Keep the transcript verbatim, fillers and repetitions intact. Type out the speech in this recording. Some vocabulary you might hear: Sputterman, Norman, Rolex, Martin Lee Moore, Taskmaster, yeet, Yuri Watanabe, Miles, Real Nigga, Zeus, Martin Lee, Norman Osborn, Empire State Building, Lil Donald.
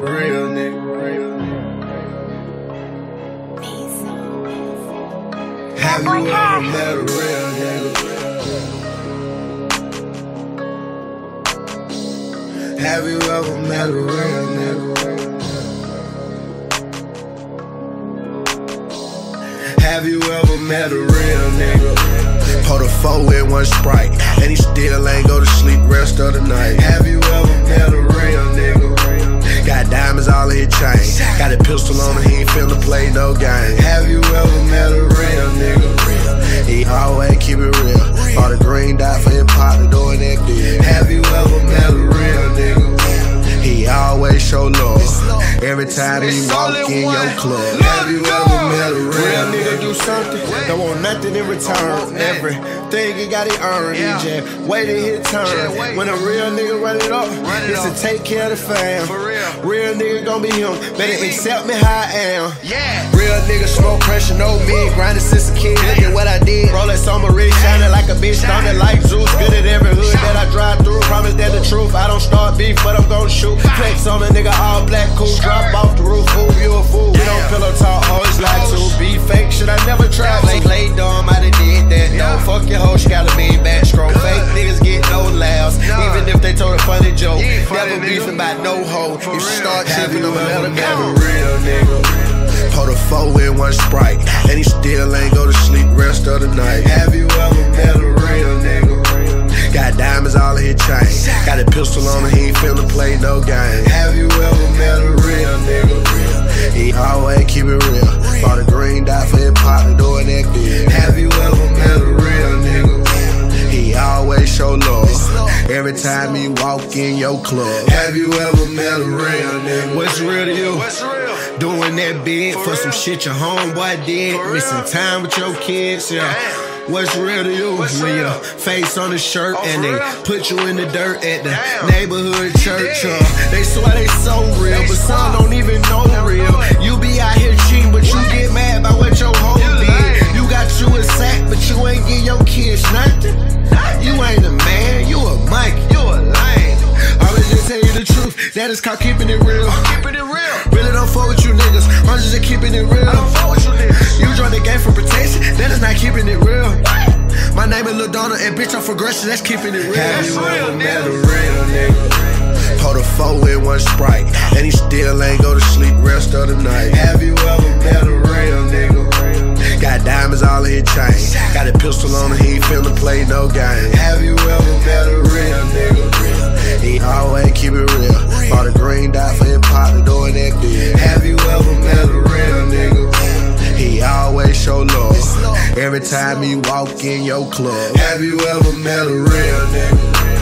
Real nigga, real nigga. Have you ever met a real nigga? Have you ever met a real nigga? Have you ever met a real nigga? Pulled a four in one Sprite, and he still ain't go to sleep rest of the night. Have you ever met a real nigga? Got diamonds all in his chain, got a pistol on him, he ain't finna play no game. Have you ever met a real nigga? He always keep it real. Bought a green dot for his partner doing that deal. Have you ever met a real nigga? He always show love every time he walk in your club. Have you ever met a real nigga? Do something, don't want nothing in return. Every Think he got it earned, yeah. He just waited his turn. When a real nigga run it up, run it it's up. To take care of the fam. For real. Real nigga gon' be him, better accept me how I am. Yeah. Real nigga smoke pressure, no me. Grindin' since a kid, look at what I did. Rolex on my wrist, shining like a bitch, thumbin' like Zeus. Good at every hood that I drive through. Promise that the truth, I don't start beef, but I'm gon' shoot. Flex on a nigga, all black, cool. Drop off the roof, fool, you a fool. We don't pillow talk, always lie to. Be fake, shit I never tried. Like lay dumb, I done did that. No, fuck your hoe, she got a mean back scroll. Fake niggas get no laughs, even if they told a funny joke. Never beefing about no hoe. You start chipping them and let them go. Real nigga, pulled a four in one Sprite, and he still ain't go to sleep rest of the night. Have you ever met a real nigga? Got diamonds all in his chain, got a pistol on him, he ain't finna play no game. Have you ever met a real nigga? He always keep it real. Bought a green dot for his partner doing that deal. Have you ever met a real nigga? He always show love every time he walk in your club. Have you ever met a real nigga? What's real to you? What's real? Doing that bid for, for some shit your homeboy did. Missing time with your kids, yeah. Damn. What's real to you? What's when your face on the shirt, oh, and they real? Put you in the dirt at the damn neighborhood church. Uh, they swear they so real, they but some don't even know no real. Good. You be out here cheating, but what? You get mad about what your hoe you did. Lying. You got you a sack, but you ain't give your kids nothing. nothing. You ain't a man, you a monkey, you a lame. I was just telling you the truth. That is called keeping it real. Keeping it real. Really don't fuck with you niggas. I'm just keeping it real. I don't fuck with you niggas. You join the game for protection. That is not keeping it real. What? My name is Lil Donald, and bitch, I'm for aggression. That's keeping it real. Have you ever met a real nigga? Pulled a four in one Sprite, and he still ain't go to sleep rest of the night. Have you ever met a real nigga? Got diamonds all in his chain, got a pistol on him, he ain't finna play no game. Have you ever met a real nigga? He always keep it real. Bought a green dot for his partner doing that deal. Have you ever met a real nigga? He always show love every time he walk in your club. Have you ever met a real nigga?